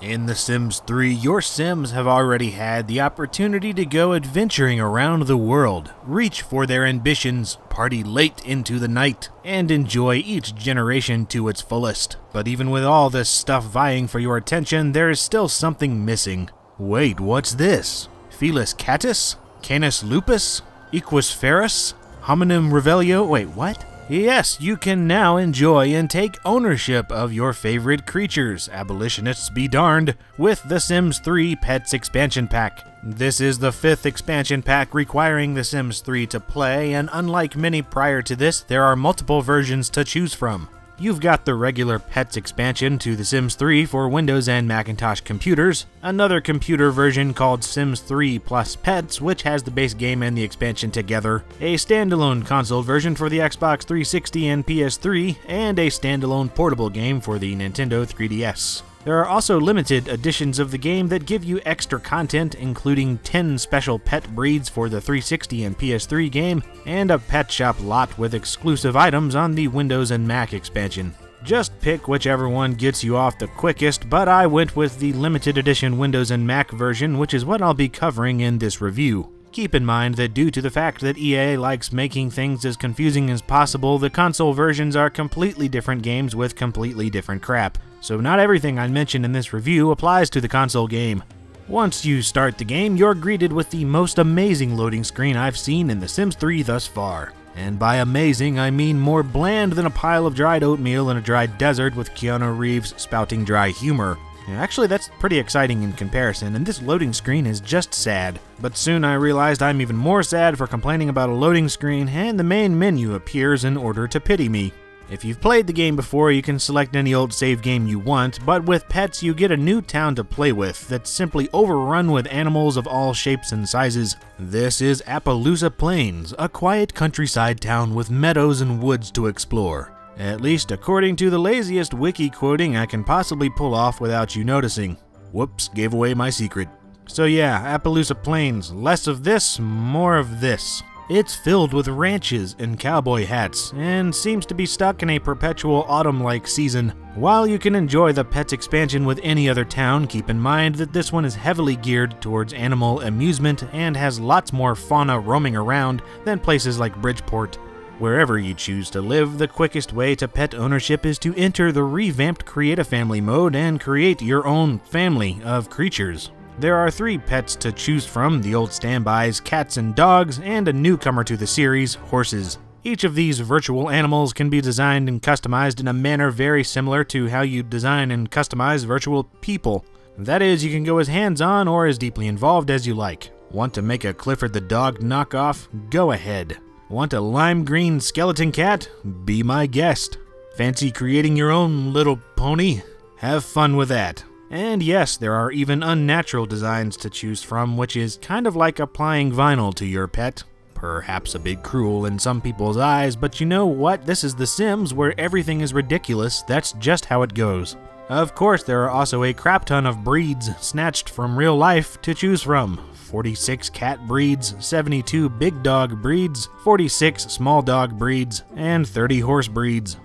In The Sims 3, your Sims have already had the opportunity to go adventuring around the world, reach for their ambitions, party late into the night, and enjoy each generation to its fullest. But even with all this stuff vying for your attention, there is still something missing. Wait, what's this? Felis catus? Canis lupus? Equus ferus? Hominum revelio? Wait, what? Yes, you can now enjoy and take ownership of your favorite creatures, abolitionists be darned, with The Sims 3 Pets Expansion Pack. This is the 5th expansion pack requiring The Sims 3 to play, and unlike many prior to this, there are multiple versions to choose from. You've got the regular Pets expansion to The Sims 3 for Windows and Macintosh computers, another computer version called Sims 3 Plus Pets, which has the base game and the expansion together, a standalone console version for the Xbox 360 and PS3, and a standalone portable game for the Nintendo 3DS. There are also limited editions of the game that give you extra content, including 10 special pet breeds for the 360 and PS3 game, and a pet shop lot with exclusive items on the Windows and Mac expansion. Just pick whichever one gets you off the quickest, but I went with the limited edition Windows and Mac version, which is what I'll be covering in this review. Keep in mind that due to the fact that EA likes making things as confusing as possible, the console versions are completely different games with completely different crap. So not everything I mentioned in this review applies to the console game. Once you start the game, you're greeted with the most amazing loading screen I've seen in The Sims 3 thus far. And by amazing, I mean more bland than a pile of dried oatmeal in a dry desert with Keanu Reeves spouting dry humor. Actually, that's pretty exciting in comparison, and this loading screen is just sad. But soon I realized I'm even more sad for complaining about a loading screen, and the main menu appears in order to pity me. If you've played the game before, you can select any old save game you want, but with pets you get a new town to play with that's simply overrun with animals of all shapes and sizes. This is Appaloosa Plains, a quiet countryside town with meadows and woods to explore. At least according to the laziest wiki quoting I can possibly pull off without you noticing. Whoops, gave away my secret. So yeah, Appaloosa Plains, less of this, more of this. It's filled with ranches and cowboy hats, and seems to be stuck in a perpetual autumn-like season. While you can enjoy the Pets expansion with any other town, keep in mind that this one is heavily geared towards animal amusement and has lots more fauna roaming around than places like Bridgeport. Wherever you choose to live, the quickest way to pet ownership is to enter the revamped Create a Family mode and create your own family of creatures. There are 3 pets to choose from, the old standbys, cats and dogs, and a newcomer to the series, horses. Each of these virtual animals can be designed and customized in a manner very similar to how you design and customize virtual people. That is, you can go as hands-on or as deeply involved as you like. Want to make a Clifford the Dog knockoff? Go ahead. Want a lime green skeleton cat? Be my guest. Fancy creating your own little pony? Have fun with that. And yes, there are even unnatural designs to choose from, which is kind of like applying vinyl to your pet. Perhaps a bit cruel in some people's eyes, but you know what? This is The Sims, where everything is ridiculous. That's just how it goes. Of course, there are also a crap ton of breeds snatched from real life to choose from. 46 cat breeds, 72 big dog breeds, 46 small dog breeds, and 30 horse breeds.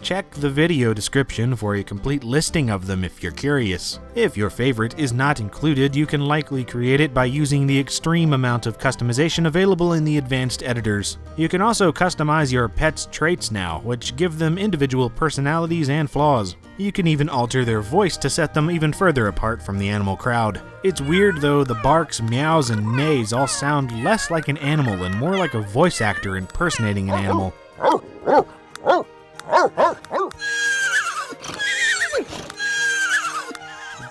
Check the video description for a complete listing of them if you're curious. If your favorite is not included, you can likely create it by using the extreme amount of customization available in the advanced editors. You can also customize your pet's traits now, which give them individual personalities and flaws. You can even alter their voice to set them even further apart from the animal crowd. It's weird though, the barks, meows, and neighs all sound less like an animal and more like a voice actor impersonating an animal.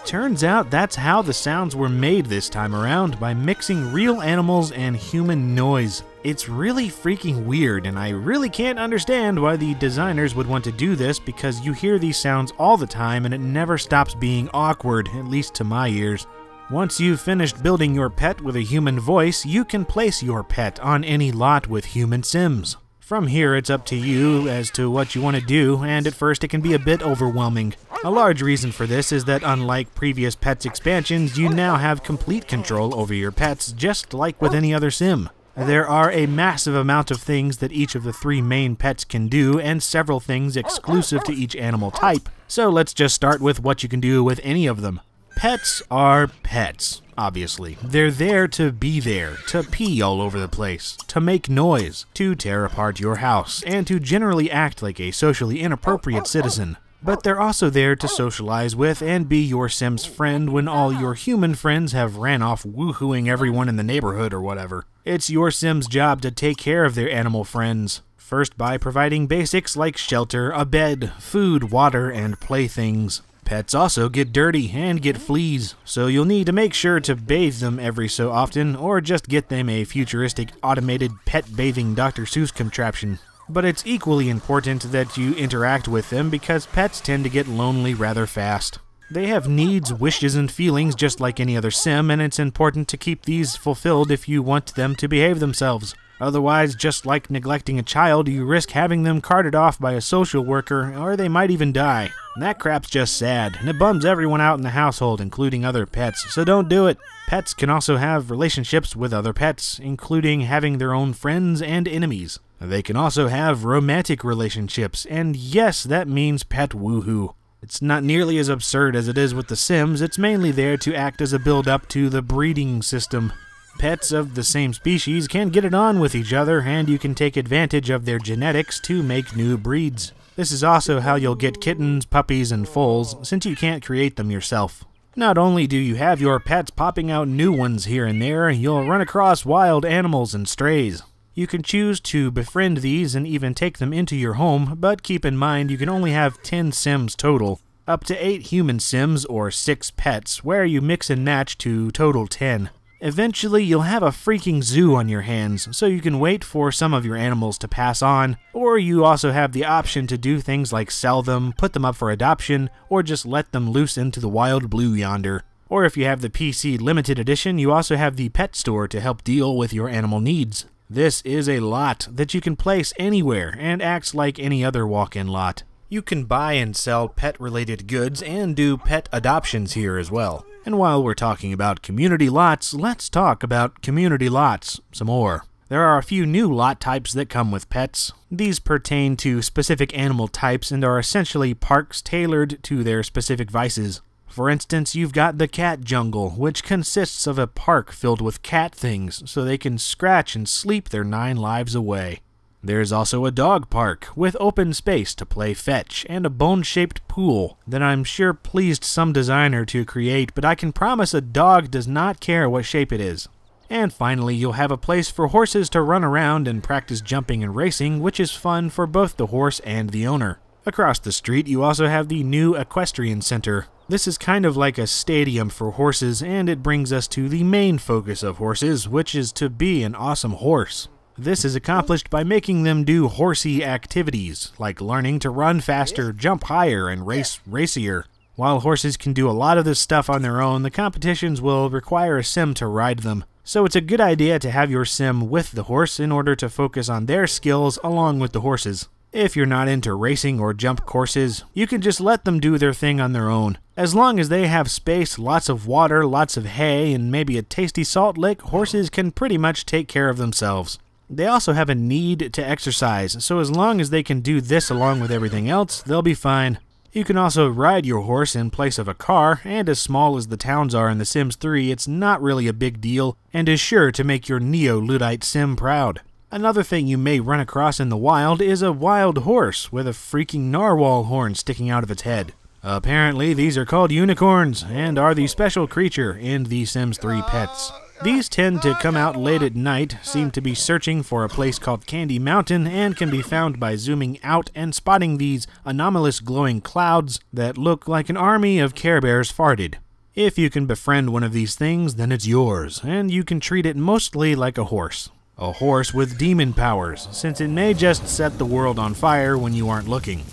Turns out that's how the sounds were made this time around, by mixing real animals and human noise. It's really freaking weird, and I really can't understand why the designers would want to do this, because you hear these sounds all the time and it never stops being awkward, at least to my ears. Once you've finished building your pet with a human voice, you can place your pet on any lot with human Sims. From here, it's up to you as to what you want to do, and at first it can be a bit overwhelming. A large reason for this is that unlike previous Pets expansions, you now have complete control over your pets, just like with any other Sim. There are a massive amount of things that each of the three main pets can do, and several things exclusive to each animal type. So let's just start with what you can do with any of them. Pets are pets, obviously. They're there to be there, to pee all over the place, to make noise, to tear apart your house, and to generally act like a socially inappropriate citizen. But they're also there to socialize with and be your Sim's friend when all your human friends have ran off woohooing everyone in the neighborhood or whatever. It's your Sim's job to take care of their animal friends, first by providing basics like shelter, a bed, food, water, and playthings. Pets also get dirty and get fleas, so you'll need to make sure to bathe them every so often or just get them a futuristic automated pet bathing Dr. Seuss contraption. But it's equally important that you interact with them because pets tend to get lonely rather fast. They have needs, wishes, and feelings just like any other Sim, and it's important to keep these fulfilled if you want them to behave themselves. Otherwise, just like neglecting a child, you risk having them carted off by a social worker, or they might even die. And that crap's just sad, and it bums everyone out in the household, including other pets, so don't do it. Pets can also have relationships with other pets, including having their own friends and enemies. They can also have romantic relationships, and yes, that means pet woohoo. It's not nearly as absurd as it is with The Sims, it's mainly there to act as a build-up to the breeding system. Pets of the same species can get it on with each other, and you can take advantage of their genetics to make new breeds. This is also how you'll get kittens, puppies, and foals, since you can't create them yourself. Not only do you have your pets popping out new ones here and there, you'll run across wild animals and strays. You can choose to befriend these and even take them into your home, but keep in mind you can only have 10 Sims total, up to 8 human Sims or 6 pets, where you mix and match to total 10. Eventually you'll have a freaking zoo on your hands, so you can wait for some of your animals to pass on, or you also have the option to do things like sell them, put them up for adoption, or just let them loose into the wild blue yonder. Or if you have the PC Limited Edition, you also have the pet store to help deal with your animal needs. This is a lot that you can place anywhere and acts like any other walk-in lot. You can buy and sell pet-related goods and do pet adoptions here as well. And while we're talking about community lots, let's talk about community lots some more. There are a few new lot types that come with pets. These pertain to specific animal types and are essentially parks tailored to their specific vices. For instance, you've got the cat jungle, which consists of a park filled with cat things, so they can scratch and sleep their 9 lives away. There's also a dog park, with open space to play fetch, and a bone-shaped pool that I'm sure pleased some designer to create, but I can promise a dog does not care what shape it is. And finally, you'll have a place for horses to run around and practice jumping and racing, which is fun for both the horse and the owner. Across the street, you also have the new Equestrian Center. This is kind of like a stadium for horses, and it brings us to the main focus of horses, which is to be an awesome horse. This is accomplished by making them do horsey activities, like learning to run faster, jump higher, and race racier. While horses can do a lot of this stuff on their own, the competitions will require a Sim to ride them. So it's a good idea to have your Sim with the horse in order to focus on their skills along with the horses. If you're not into racing or jump courses, you can just let them do their thing on their own. As long as they have space, lots of water, lots of hay, and maybe a tasty salt lick, horses can pretty much take care of themselves. They also have a need to exercise, so as long as they can do this along with everything else, they'll be fine. You can also ride your horse in place of a car, and as small as the towns are in The Sims 3, it's not really a big deal, and is sure to make your Neo-Luddite Sim proud. Another thing you may run across in the wild is a wild horse with a freaking narwhal horn sticking out of its head. Apparently, these are called unicorns and are the special creature in The Sims 3 Pets. These tend to come out late at night, seem to be searching for a place called Candy Mountain, and can be found by zooming out and spotting these anomalous glowing clouds that look like an army of Care Bears farted. If you can befriend one of these things, then it's yours, and you can treat it mostly like a horse. A horse with demon powers, since it may just set the world on fire when you aren't looking.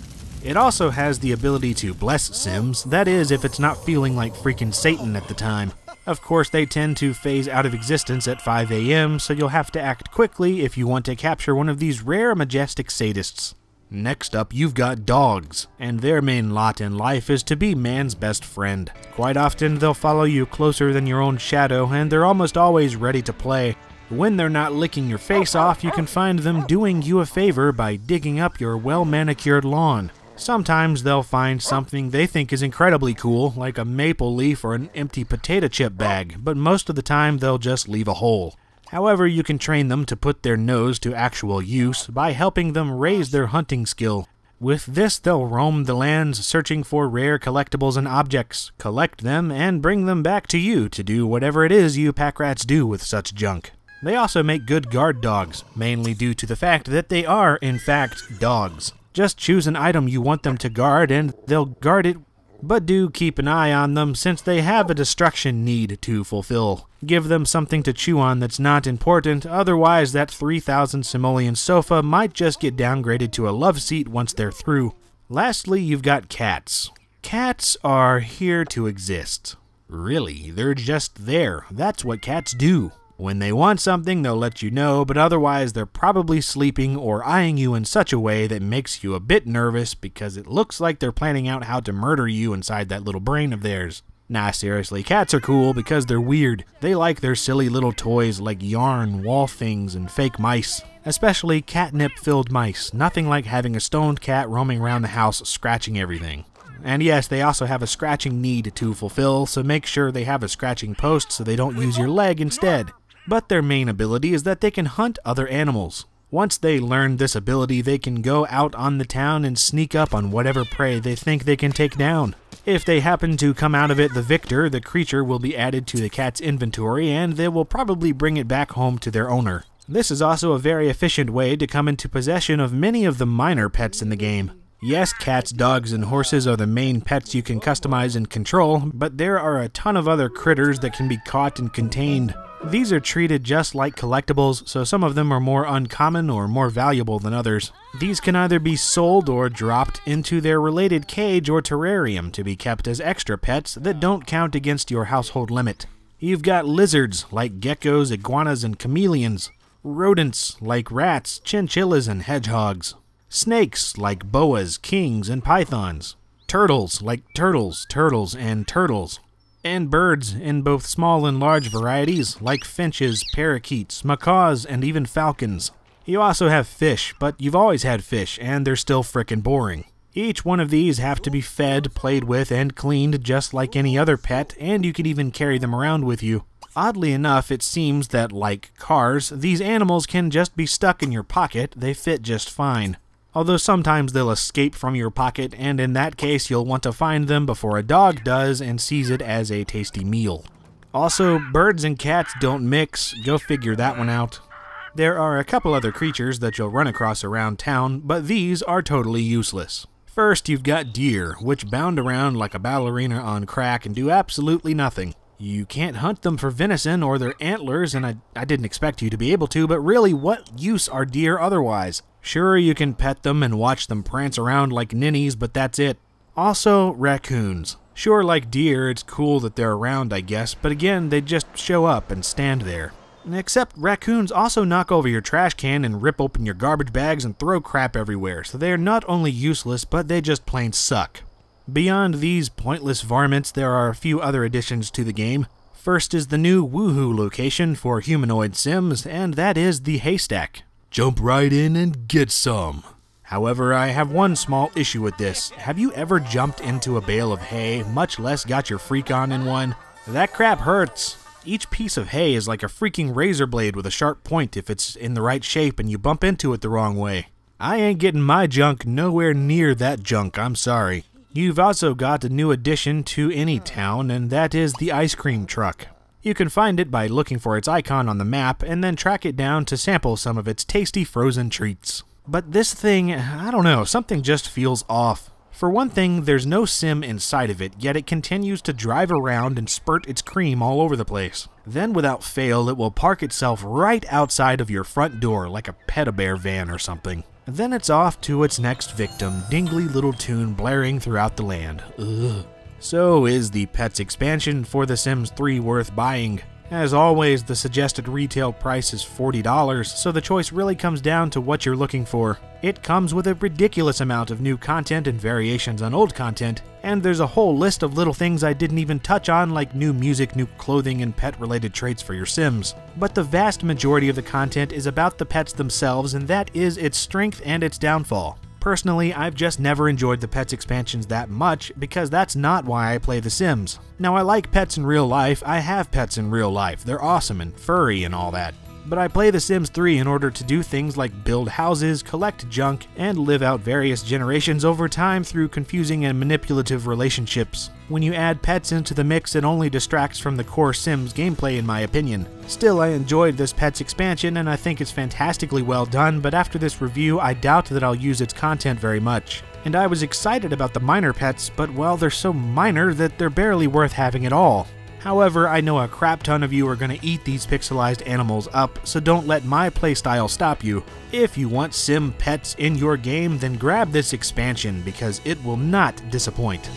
It also has the ability to bless Sims, that is, if it's not feeling like freaking Satan at the time. Of course, they tend to phase out of existence at 5 a.m., so you'll have to act quickly if you want to capture one of these rare, majestic sadists. Next up, you've got dogs, and their main lot in life is to be man's best friend. Quite often, they'll follow you closer than your own shadow, and they're almost always ready to play. When they're not licking your face off, you can find them doing you a favor by digging up your well-manicured lawn. Sometimes they'll find something they think is incredibly cool, like a maple leaf or an empty potato chip bag, but most of the time they'll just leave a hole. However, you can train them to put their nose to actual use by helping them raise their hunting skill. With this, they'll roam the lands searching for rare collectibles and objects, collect them, and bring them back to you to do whatever it is you pack rats do with such junk. They also make good guard dogs, mainly due to the fact that they are, in fact, dogs. Just choose an item you want them to guard and they'll guard it, but do keep an eye on them since they have a destruction need to fulfill. Give them something to chew on that's not important, otherwise that 3,000 Simoleon sofa might just get downgraded to a love seat once they're through. Lastly, you've got cats. Cats are here to exist. Really, they're just there. That's what cats do. When they want something, they'll let you know, but otherwise they're probably sleeping or eyeing you in such a way that makes you a bit nervous because it looks like they're planning out how to murder you inside that little brain of theirs. Nah, seriously, cats are cool because they're weird. They like their silly little toys like yarn, wall things, and fake mice. Especially catnip-filled mice. Nothing like having a stoned cat roaming around the house scratching everything. And yes, they also have a scratching need to fulfill, so make sure they have a scratching post so they don't use your leg instead. But their main ability is that they can hunt other animals. Once they learn this ability, they can go out on the town and sneak up on whatever prey they think they can take down. If they happen to come out of it the victor, the creature will be added to the cat's inventory and they will probably bring it back home to their owner. This is also a very efficient way to come into possession of many of the minor pets in the game. Yes, cats, dogs, and horses are the main pets you can customize and control, but there are a ton of other critters that can be caught and contained. These are treated just like collectibles, so some of them are more uncommon or more valuable than others. These can either be sold or dropped into their related cage or terrarium to be kept as extra pets that don't count against your household limit. You've got lizards, like geckos, iguanas, and chameleons. Rodents, like rats, chinchillas, and hedgehogs. Snakes, like boas, kings, and pythons. Turtles, like turtles. And birds, in both small and large varieties, like finches, parakeets, macaws, and even falcons. You also have fish, but you've always had fish, and they're still frickin' boring. Each one of these have to be fed, played with, and cleaned just like any other pet, and you can even carry them around with you. Oddly enough, it seems that, like cars, these animals can just be stuck in your pocket, they fit just fine. Although sometimes they'll escape from your pocket, and in that case you'll want to find them before a dog does and sees it as a tasty meal. Also, birds and cats don't mix, go figure that one out. There are a couple other creatures that you'll run across around town, but these are totally useless. First, you've got deer, which bound around like a ballerina on crack and do absolutely nothing. You can't hunt them for venison or their antlers, and I didn't expect you to be able to, but really, what use are deer otherwise? Sure, you can pet them and watch them prance around like ninnies, but that's it. Also, raccoons. Sure, like deer, it's cool that they're around, I guess, but again, they just show up and stand there. Except raccoons also knock over your trash can and rip open your garbage bags and throw crap everywhere, so they are not only useless, but they just plain suck. Beyond these pointless varmints, there are a few other additions to the game. First is the new Woohoo location for humanoid Sims, and that is the haystack. Jump right in and get some. However, I have one small issue with this. Have you ever jumped into a bale of hay, much less got your freak on in one? That crap hurts. Each piece of hay is like a freaking razor blade with a sharp point if it's in the right shape and you bump into it the wrong way. I ain't getting my junk nowhere near that junk, I'm sorry. You've also got a new addition to any town, and that is the ice cream truck. You can find it by looking for its icon on the map and then track it down to sample some of its tasty frozen treats. But this thing, I don't know, something just feels off. For one thing, there's no sim inside of it, yet it continues to drive around and spurt its cream all over the place. Then without fail, it will park itself right outside of your front door like a Pet-A-Bear van or something. Then it's off to its next victim, dingly little tune blaring throughout the land. Ugh. So is the Pets Expansion for The Sims 3 worth buying? As always, the suggested retail price is $40, so the choice really comes down to what you're looking for. It comes with a ridiculous amount of new content and variations on old content, and there's a whole list of little things I didn't even touch on, like new music, new clothing, and pet-related traits for your Sims. But the vast majority of the content is about the pets themselves, and that is its strength and its downfall. Personally, I've just never enjoyed the pets expansions that much because that's not why I play The Sims. Now, I like pets in real life, I have pets in real life, they're awesome and furry and all that. But I play The Sims 3 in order to do things like build houses, collect junk, and live out various generations over time through confusing and manipulative relationships. When you add pets into the mix, it only distracts from the core Sims gameplay, in my opinion. Still, I enjoyed this Pets expansion, and I think it's fantastically well done, but after this review, I doubt that I'll use its content very much. And I was excited about the minor pets, but well, they're so minor that they're barely worth having at all. However, I know a crap ton of you are going to eat these pixelized animals up, so don't let my playstyle stop you. If you want sim pets in your game, then grab this expansion, because it will not disappoint.